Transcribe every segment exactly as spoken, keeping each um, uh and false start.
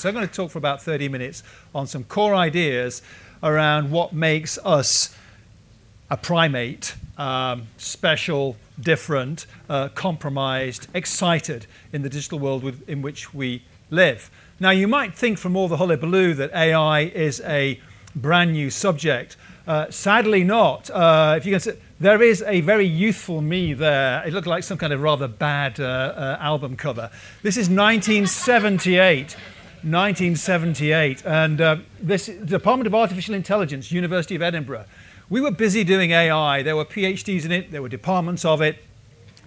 So I'm going to talk for about thirty minutes on some core ideas around what makes us a primate, um, special, different, uh, compromised, excited in the digital world with, in which we live. Now, you might think from all the hullabaloo that A I is a brand new subject. Uh, sadly not. Uh, if you can see, there is a very youthful me there. It looked like some kind of rather bad uh, uh, album cover. This is nineteen seventy-eight. nineteen seventy-eight. And uh, this Department of Artificial Intelligence, University of Edinburgh. We were busy doing A I. There were PhDs in it. There were departments of it.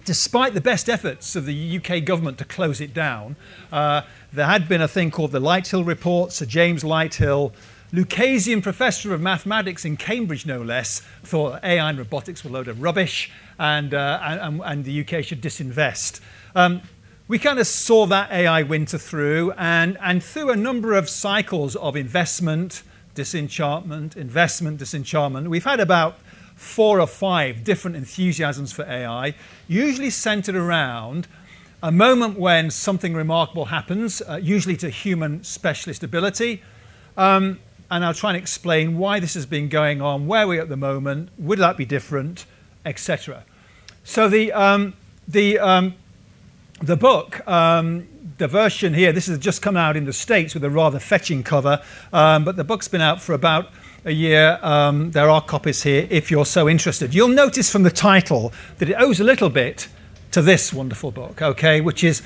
Despite the best efforts of the U K government to close it down, uh, there had been a thing called the Lighthill Report. Sir James Lighthill, Lucasian professor of mathematics in Cambridge, no less, thought A I and robotics were a load of rubbish and, uh, and, and the U K should disinvest. Um, we kind of saw that A I winter through, and, and through a number of cycles of investment, disenchantment, investment, disenchantment, we've had about four or five different enthusiasms for A I, usually centered around a moment when something remarkable happens, uh, usually to human specialist ability. Um, and I'll try and explain why this has been going on, where we're at the moment, would that be different, et cetera. So the, um, the, um, the book, um, the version here, this has just come out in the States with a rather fetching cover, um, but the book's been out for about a year. Um, there are copies here if you're so interested. You'll notice from the title that it owes a little bit to this wonderful book, okay, which is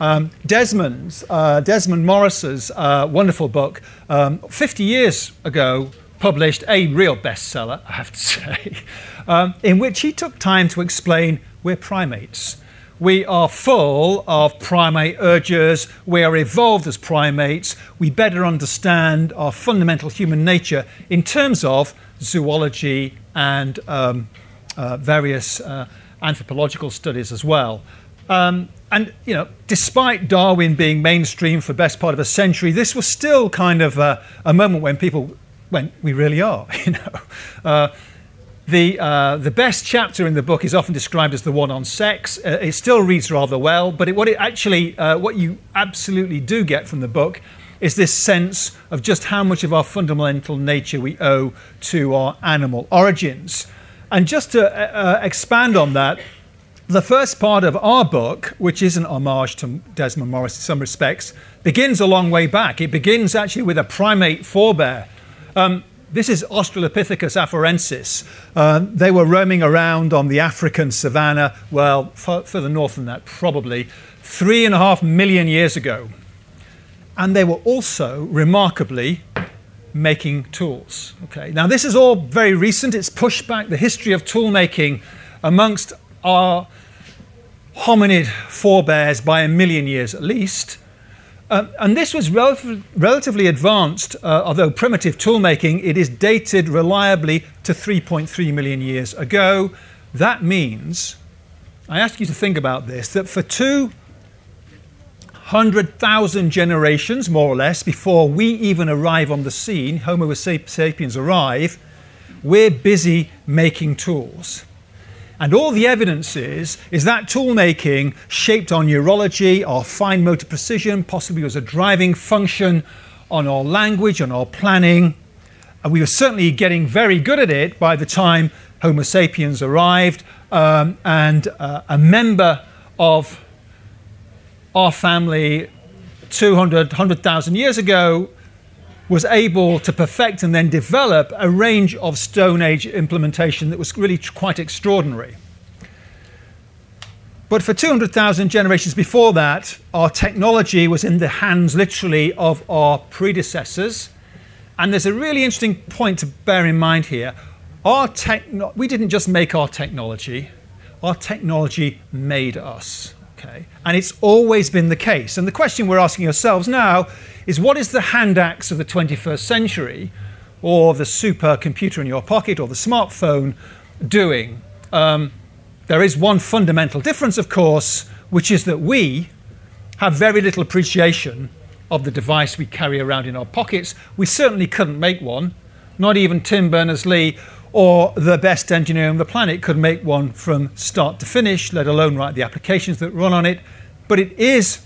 um, Desmond's, uh, Desmond Morris's uh, wonderful book, um, fifty years ago published, a real bestseller, I have to say, um, in which he took time to explain we're primates. We are full of primate urges. We are evolved as primates. We better understand our fundamental human nature in terms of zoology and um, uh, various uh, anthropological studies as well. Um, and, you know, despite Darwin being mainstream for the best part of a century, this was still kind of a, a moment when people went, we really are, you know. Uh, The, uh, the best chapter in the book is often described as the one on sex. Uh, it still reads rather well, but it, what it actually, uh, what you absolutely do get from the book is this sense of just how much of our fundamental nature we owe to our animal origins. And just to uh, expand on that, the first part of our book, which is an homage to Desmond Morris in some respects, begins a long way back. It begins actually with a primate forebear. Um, This is Australopithecus afarensis. Um, they were roaming around on the African savannah, well, further north than that probably, three and a half million years ago. And they were also, remarkably, making tools. Okay. Now, this is all very recent. It's pushed back the history of tool making amongst our hominid forebears by a million years at least. Uh, and this was rel relatively advanced, uh, although primitive tool making. It is dated reliably to three point three million years ago. That means, I ask you to think about this, that for two hundred thousand generations, more or less, before we even arrive on the scene, Homo sapiens arrive, we're busy making tools. And all the evidence is, is that tool making shaped our neurology, our fine motor precision, possibly was a driving function on our language, on our planning. And we were certainly getting very good at it by the time Homo sapiens arrived. Um, and uh, a member of our family two hundred, one hundred thousand years ago was able to perfect and then develop a range of Stone Age implementation that was really quite extraordinary. But for two hundred thousand generations before that, our technology was in the hands literally of our predecessors. And there's a really interesting point to bear in mind here. Our techno- we didn't just make our technology, our technology made us. Okay. And it's always been the case. And the question we're asking ourselves now is, what is the hand axe of the twenty-first century, or the supercomputer in your pocket, or the smartphone doing? Um, there is one fundamental difference, of course, which is that we have very little appreciation of the device we carry around in our pockets. We certainly couldn't make one. Not even Tim Berners-Lee or the best engineer on the planet could make one from start to finish, let alone write the applications that run on it. But it is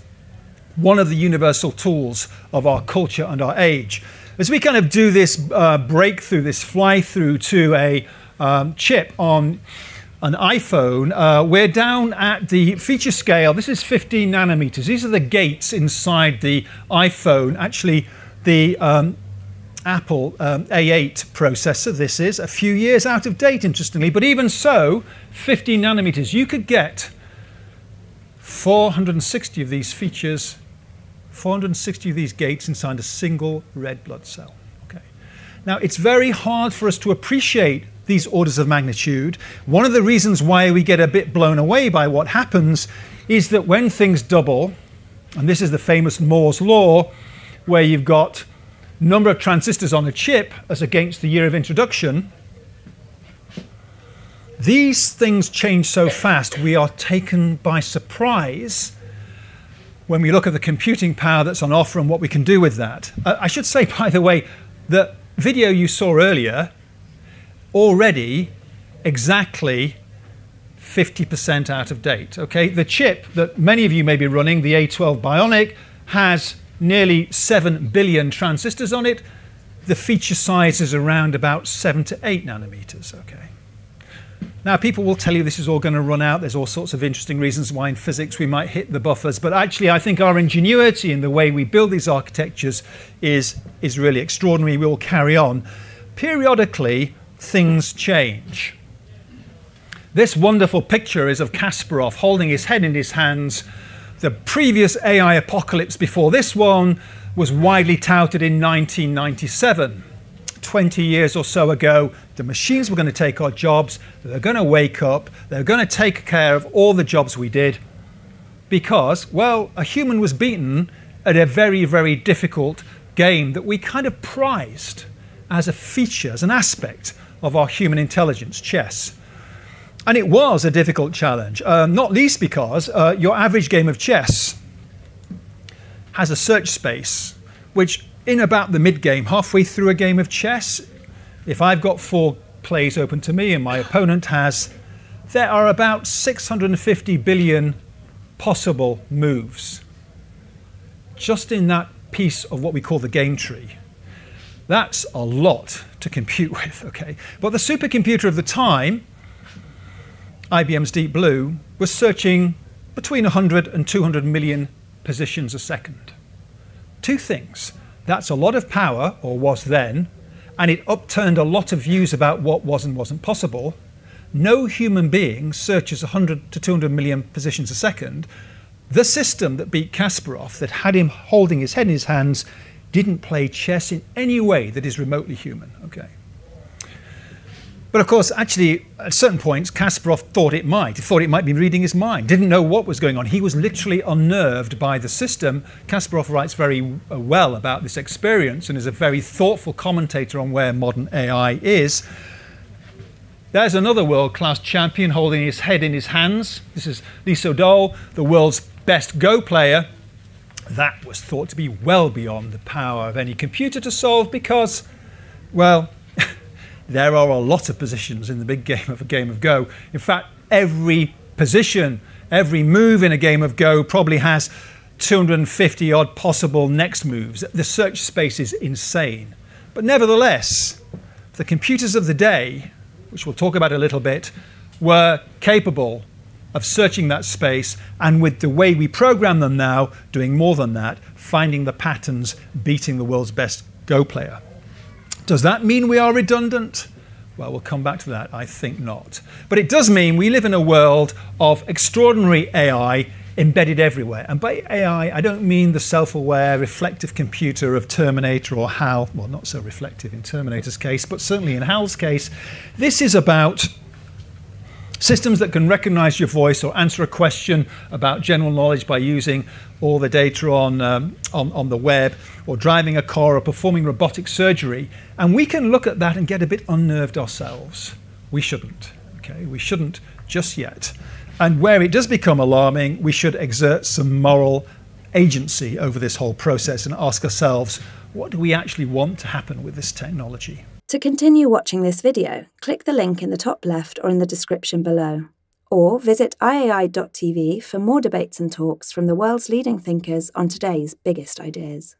one of the universal tools of our culture and our age. As we kind of do this uh, breakthrough, this fly-through to a um, chip on an iPhone, uh, we're down at the feature scale. This is fifteen nanometers. These are the gates inside the iPhone. Actually, the um, Apple um, A eight processor, this is a few years out of date, interestingly, but even so, fifteen nanometers. You could get four hundred sixty of these features, four hundred sixty of these gates inside a single red blood cell. Okay. Now, it's very hard for us to appreciate these orders of magnitude. One of the reasons why we get a bit blown away by what happens is that when things double, and this is the famous Moore's Law, where you've got number of transistors on a chip as against the year of introduction, these things change so fast we are taken by surprise when we look at the computing power that's on offer and what we can do with that. Uh, I should say, by the way, the video you saw earlier, already exactly fifty percent out of date. Okay, the chip that many of you may be running, the A twelve Bionic, has nearly seven billion transistors on it. The feature size is around about seven to eight nanometers. Okay. Now, people will tell you this is all going to run out. There's all sorts of interesting reasons why in physics we might hit the buffers, but actually I think our ingenuity in the way we build these architectures is, is really extraordinary. We will carry on. Periodically, things change. This wonderful picture is of Kasparov holding his head in his hands. The previous A I apocalypse before this one was widely touted in nineteen ninety-seven. twenty years or so ago, the machines were going to take our jobs. They're going to wake up. They're going to take care of all the jobs we did because, well, a human was beaten at a very, very difficult game that we kind of prized as a feature, as an aspect of our human intelligence, chess. And it was a difficult challenge, um, not least because uh, your average game of chess has a search space, which in about the mid-game, halfway through a game of chess, if I've got four plays open to me and my opponent has, there are about six hundred fifty billion possible moves just in that piece of what we call the game tree. That's a lot to compute with, okay? But the supercomputer of the time, I B M's Deep Blue, was searching between one hundred and two hundred million positions a second. Two things. That's a lot of power, or was then, and it upturned a lot of views about what was and wasn't possible. No human being searches one hundred to two hundred million positions a second. The system that beat Kasparov, that had him holding his head in his hands, didn't play chess in any way that is remotely human, okay? But of course, actually, at certain points, Kasparov thought it might. He thought it might be reading his mind, didn't know what was going on. He was literally unnerved by the system. Kasparov writes very well about this experience and is a very thoughtful commentator on where modern A I is. There's another world-class champion holding his head in his hands. This is Lee Sedol, the world's best Go player. That was thought to be well beyond the power of any computer to solve because, well, there are a lot of positions in the big game of a game of Go. In fact, every position, every move in a game of Go probably has two hundred fifty odd possible next moves. The search space is insane. But nevertheless, the computers of the day, which we'll talk about a little bit, were capable of searching that space, and with the way we program them now, doing more than that, finding the patterns, beating the world's best Go player. Does that mean we are redundant? Well, we'll come back to that. I think not. But it does mean we live in a world of extraordinary A I embedded everywhere. And by A I, I don't mean the self-aware, reflective computer of Terminator or HAL. Well, not so reflective in Terminator's case, but certainly in HAL's case. This is about systems that can recognize your voice or answer a question about general knowledge by using all the data on, um, on, on the web, or driving a car, or performing robotic surgery. And we can look at that and get a bit unnerved ourselves. We shouldn't, okay? We shouldn't just yet. And where it does become alarming, we should exert some moral agency over this whole process and ask ourselves, what do we actually want to happen with this technology? To continue watching this video, click the link in the top left or in the description below. or visit I A I dot T V for more debates and talks from the world's leading thinkers on today's biggest ideas.